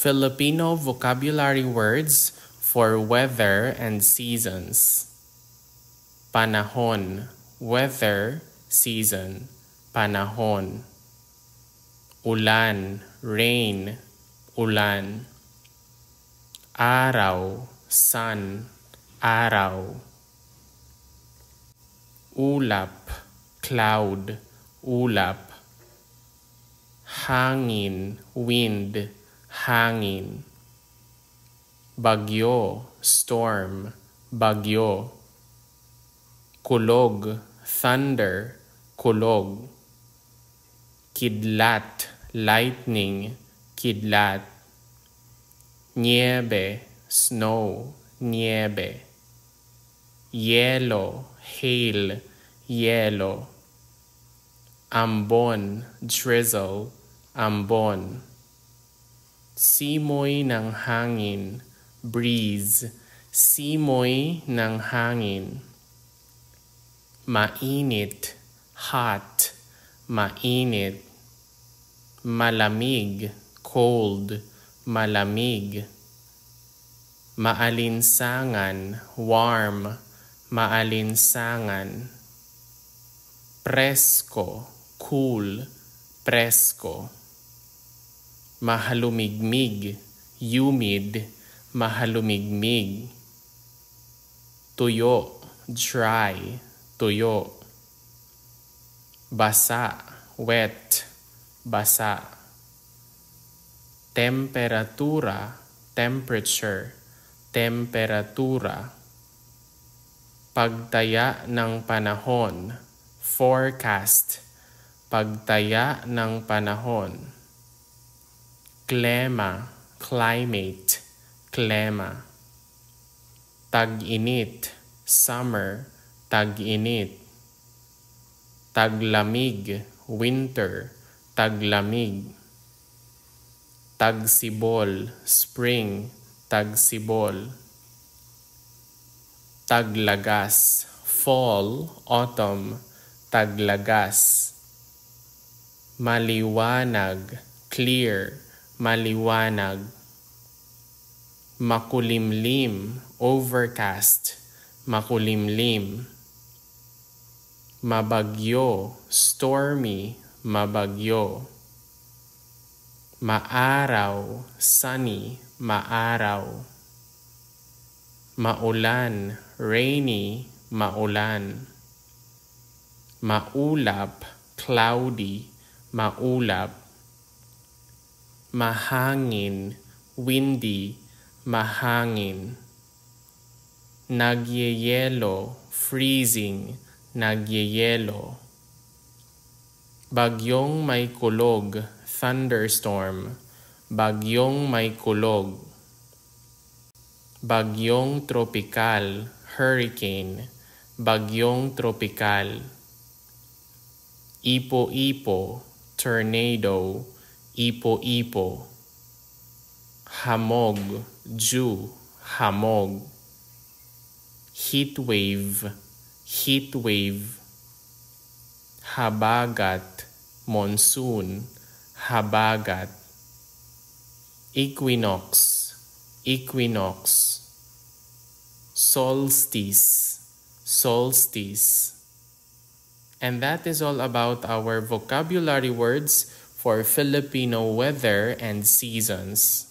Filipino vocabulary words for weather and seasons. Panahon, weather, season, panahon. Ulan, rain, ulan. Araw, sun, araw. Ulap, cloud, ulap. Hangin, wind, hangin. Bagyo, storm, bagyo. Kulog, thunder, kulog. Kidlat, lightning, kidlat. Niebe, snow, niebe. Yellow, hail, yellow. Ambon, drizzle, ambon. Simoy ng hangin, breeze, simoy ng hangin. Mainit, hot, mainit. Malamig, cold, malamig. Maalinsangan, warm, maalinsangan. Presko, cool, presko. Mahalumigmig, humid, mahalumigmig. Tuyo, dry, tuyo. Basa, wet, basa. Temperatura, temperature, temperatura. Pagtaya ng panahon, forecast, pagtaya ng panahon. Klima, climate, klima. Tag-init, summer, tag-init. Taglamig, winter, taglamig. Tagsibol, spring, tagsibol. Taglagas, fall, autumn, taglagas. Maliwanag, clear, maliwanag. Makulimlim, overcast, makulimlim. Mabagyo, stormy, mabagyo. Maaraw, sunny, maaraw. Maulan, rainy, maulan. Maulap, cloudy, maulap. Mahangin, windy, mahangin. Nagyeyelo, freezing, nagyeyelo. Bagyong may kulog, thunderstorm, bagyong may kulog. Bagyong tropical, hurricane, bagyong tropical. Ipo-ipo, tornado, ipo-ipo. Hamog, dew, hamog. Heatwave, heatwave. Habagat, monsoon, habagat. Equinox, equinox. Solstice, solstice. And that is all about our vocabulary words for Filipino weather and seasons.